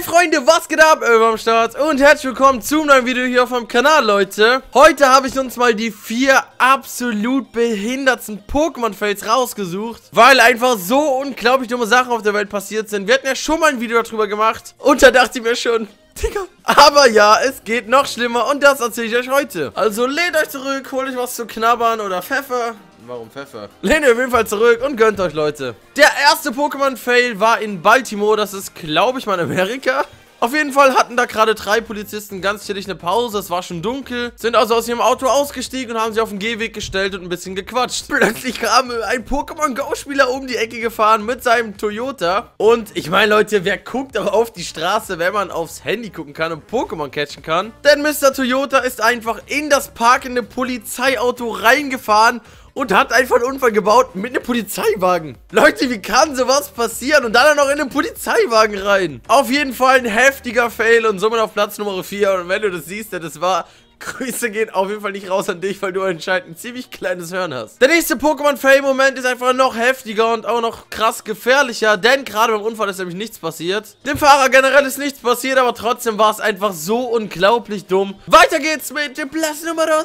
Hi Freunde, was geht ab? Am Start und herzlich willkommen zum neuen Video hier auf meinem Kanal, Leute. Heute habe ich uns mal die 4 absolut behindertsten Pokémon-Fails rausgesucht, weil einfach so unglaublich dumme Sachen auf der Welt passiert sind. Wir hatten ja schon mal ein Video darüber gemacht und da dachte ich mir schon, Digga. Aber ja, es geht noch schlimmer und das erzähle ich euch heute. Also lehnt euch zurück, holt euch was zu knabbern oder Pfeffer. Warum Pfeffer? Lehnt ihr auf jeden Fall zurück und gönnt euch, Leute. Der erste Pokémon-Fail war in Baltimore. Das ist, glaube ich, mal in Amerika. Auf jeden Fall hatten da gerade 3 Polizisten ganz chillig eine Pause. Es war schon dunkel. Sind also aus ihrem Auto ausgestiegen und haben sich auf den Gehweg gestellt und ein bisschen gequatscht. Plötzlich kam ein Pokémon Go-Spieler um die Ecke gefahren mit seinem Toyota. Und ich meine, Leute, wer guckt auch auf die Straße, wenn man aufs Handy gucken kann und Pokémon catchen kann? Denn Mr. Toyota ist einfach in das parkende Polizeiauto reingefahren und hat einfach einen Unfall gebaut mit einem Polizeiwagen. Leute, wie kann sowas passieren? Und dann noch in einen Polizeiwagen rein. Auf jeden Fall ein heftiger Fail und somit auf Platz Nummer 4. Und wenn du das siehst, denn das war... Grüße gehen auf jeden Fall nicht raus an dich, weil du anscheinend ein ziemlich kleines Hirn hast. Der nächste Pokémon-Fail-Moment ist einfach noch heftiger und auch noch krass gefährlicher, denn gerade beim Unfall ist nämlich nichts passiert. Dem Fahrer generell ist nichts passiert, aber trotzdem war es einfach so unglaublich dumm. Weiter geht's mit dem Platz Nummer 3.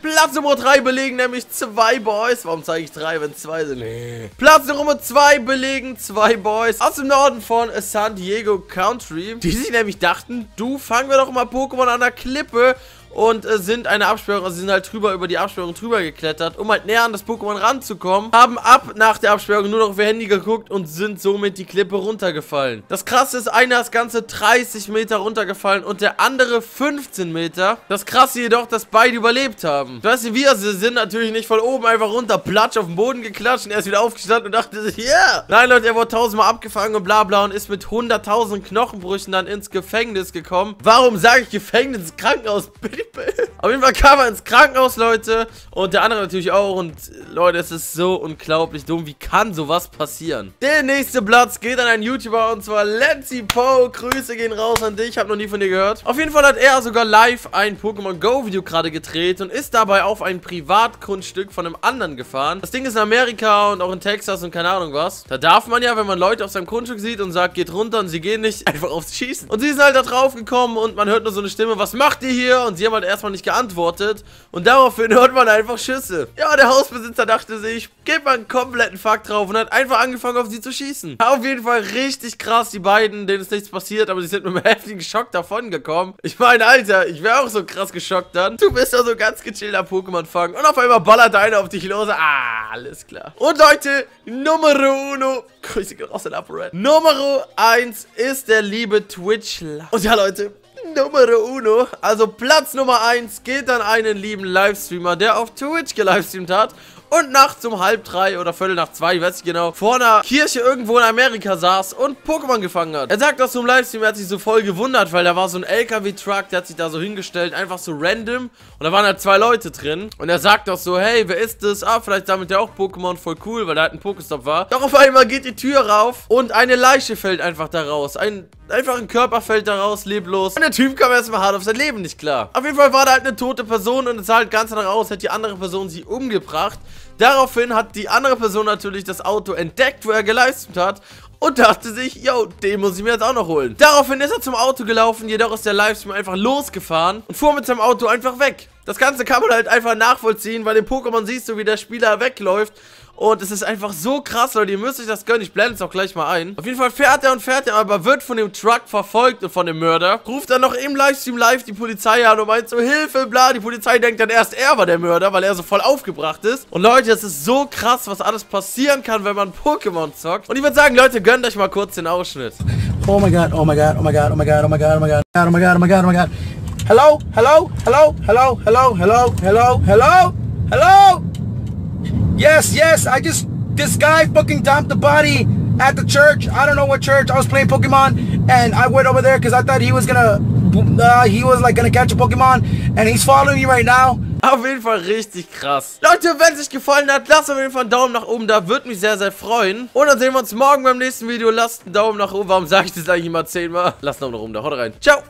Platz Nummer 3 belegen nämlich 2 Boys. Warum zeige ich 3, wenn es 2 sind? Nee. Platz Nummer 2 belegen 2 Boys aus dem Norden von San Diego Country, die sich nämlich dachten, du, fangen wir doch mal Pokémon an der Klippe. Und sind eine Absperrung, also sind halt drüber über die Absperrung drüber geklettert, um halt näher an das Pokémon ranzukommen. Haben ab nach der Absperrung nur noch auf ihr Handy geguckt und sind somit die Klippe runtergefallen. Das krasse ist, einer ist ganze 30 Meter runtergefallen und der andere 15 Meter. Das krasse jedoch, dass beide überlebt haben. Du weißt, wir sind natürlich nicht von oben einfach runter, platsch auf den Boden geklatscht und er ist wieder aufgestanden und dachte sich, yeah! Nein, Leute, er wurde 1000-mal abgefangen und bla bla und ist mit 100.000 Knochenbrüchen dann ins Gefängnis gekommen. Warum sage ich Gefängnis? Krankenhaus, bitte? Auf jeden Fall kam er ins Krankenhaus, Leute. Und der andere natürlich auch. Und Leute, es ist so unglaublich dumm. Wie kann sowas passieren? Der nächste Platz geht an einen YouTuber und zwar Lenzi Poe. Grüße gehen raus an dich. Ich habe noch nie von dir gehört. Auf jeden Fall hat er sogar live ein Pokémon Go Video gerade gedreht und ist dabei auf ein Privatgrundstück von einem anderen gefahren. Das Ding ist in Amerika und auch in Texas und keine Ahnung was. Da darf man ja, wenn man Leute auf seinem Grundstück sieht und sagt, geht runter und sie gehen nicht, einfach aufs Schießen. Und sie sind halt da drauf gekommen und man hört nur so eine Stimme, was macht ihr hier? Und sie haben halt erstmal nicht geantwortet und daraufhin hört man einfach Schüsse. Ja, der Hausbesitzer dachte sich, geht mal einen kompletten Fuck drauf und hat einfach angefangen auf sie zu schießen. Auf jeden Fall richtig krass, die beiden, denen ist nichts passiert, aber sie sind mit einem heftigen Schock davon gekommen. Ich meine, Alter, ich wäre auch so krass geschockt dann. Du bist also ganz gechillter Pokémon fangen und auf einmal ballert einer auf dich los. Ah, alles klar. Und Leute, Numero uno, Grüße gehen raus in Upper Red. Numero 1 ist der liebe Twitchler. Und ja, Leute, Numero uno, also Platz Nummer 1 geht an einen lieben Livestreamer, der auf Twitch gelivestreamt hat und nachts um 2:30 oder 2:15, ich weiß nicht genau, vor einer Kirche irgendwo in Amerika saß und Pokémon gefangen hat. Er sagt das zum Livestream, er hat sich so voll gewundert, weil da war so ein LKW-Truck, der hat sich da so hingestellt, einfach so random. Und da waren halt 2 Leute drin. Und er sagt das so, hey, wer ist das? Ah, vielleicht damit ja auch Pokémon, voll cool, weil da halt ein Pokéstop war. Doch auf einmal geht die Tür rauf und eine Leiche fällt einfach da raus. Einfach ein Körper fällt da raus, leblos. Und der Typ kam erstmal hart auf sein Leben nicht klar. Auf jeden Fall war da halt eine tote Person und es sah halt ganz danach aus, hätte die andere Person sie umgebracht. Daraufhin hat die andere Person natürlich das Auto entdeckt, wo er geleistet hat und dachte sich, yo, den muss ich mir jetzt auch noch holen. Daraufhin ist er zum Auto gelaufen, jedoch ist der Livestream einfach losgefahren und fuhr mit seinem Auto einfach weg. Das Ganze kann man halt einfach nachvollziehen, weil im Pokémon siehst du, wie der Spieler wegläuft. Und es ist einfach so krass, Leute, ihr müsst euch das gönnen, ich blende es auch gleich mal ein. Auf jeden Fall fährt er, aber wird von dem Truck verfolgt und von dem Mörder. Ruft dann noch im Livestream live die Polizei an und meint so, Hilfe, bla, die Polizei denkt dann erst, er war der Mörder, weil er so voll aufgebracht ist. Und Leute, das ist so krass, was alles passieren kann, wenn man Pokémon zockt. Und ich würde sagen, Leute, gönnt euch mal kurz den Ausschnitt. Oh mein Gott, oh mein Gott, oh mein Gott, oh mein Gott, oh mein Gott, oh mein Gott, oh mein Gott, oh mein Gott, oh mein Gott. Hello, hello, hello, hello, hello, hello, hello, hello, hello. Yes, yes, this guy fucking dumped the body at the church. I don't know what church. I was playing Pokemon and I went over there because I thought he was gonna catch a Pokemon and he's following me right now. Auf jeden Fall richtig krass. Leute, wenn es euch gefallen hat, lasst auf jeden Fall einen Daumen nach oben da. Würde mich sehr, sehr freuen. Und dann sehen wir uns morgen beim nächsten Video. Lasst einen Daumen nach oben. Warum sage ich das eigentlich immer 10-mal? Lasst einen Daumen nach oben da. Haut rein. Ciao.